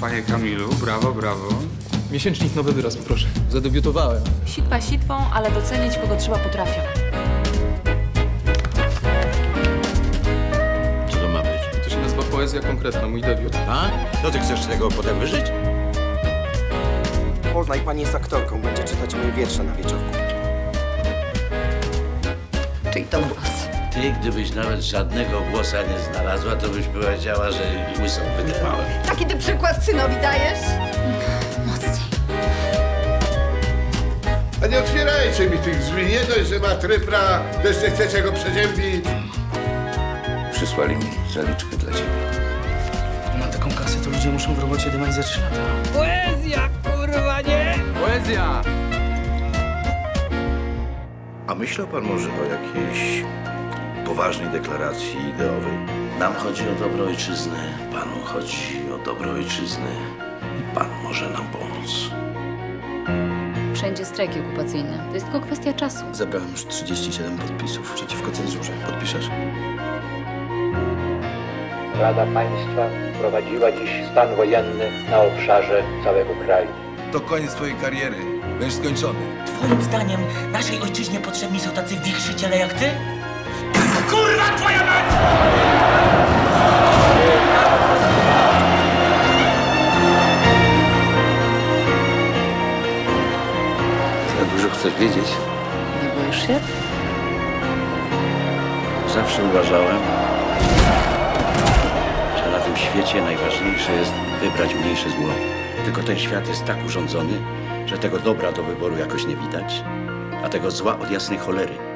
Panie Kamilu, brawo, brawo. Miesięcznik nowy wyraz, proszę. Zadebiutowałem. Sitwa sitwą, ale docenić kogo trzeba potrafią. Co to ma być? To się nazywa poezja konkretna, mój debiut. Tak? No ty chcesz tego potem wyżyć? Poznaj, pani jest aktorką, będzie czytać moje wiersze na wieczorku. Czyli to głos. Ty, gdybyś nawet żadnego głosa nie znalazła, to byś powiedziała, że łysą wydymałem. Taki ty przykład synowi dajesz? Mocniej. A nie otwierajcie mi tych drzwi. Nie dość, że ma trypra, też nie chcecie go przeziębić. Przysłali mi zaliczkę dla ciebie. Mam taką kasę, to ludzie muszą w robocie dymać za 3 lata. Poezja, kurwa, nie? Poezja! A myślał pan może o jakiejś poważnej deklaracji ideowej? Nam chodzi o dobro ojczyzny, panu chodzi o dobro ojczyzny. Pan może nam pomóc. Wszędzie strajki okupacyjne. To jest tylko kwestia czasu. Zebrałem już 37 podpisów przeciwko cenzurze. Podpiszesz? Rada Państwa wprowadziła dziś stan wojenny na obszarze całego kraju. To koniec twojej kariery. Będziesz skończony. Twoim zdaniem naszej ojczyźnie potrzebni są tacy wichrzyciele jak ty? Kurwa twoja mać! Za dużo chcesz wiedzieć. Nie boisz się? Zawsze uważałem, że na tym świecie najważniejsze jest wybrać mniejsze zło. Tylko ten świat jest tak urządzony, że tego dobra do wyboru jakoś nie widać, a tego zła od jasnej cholery.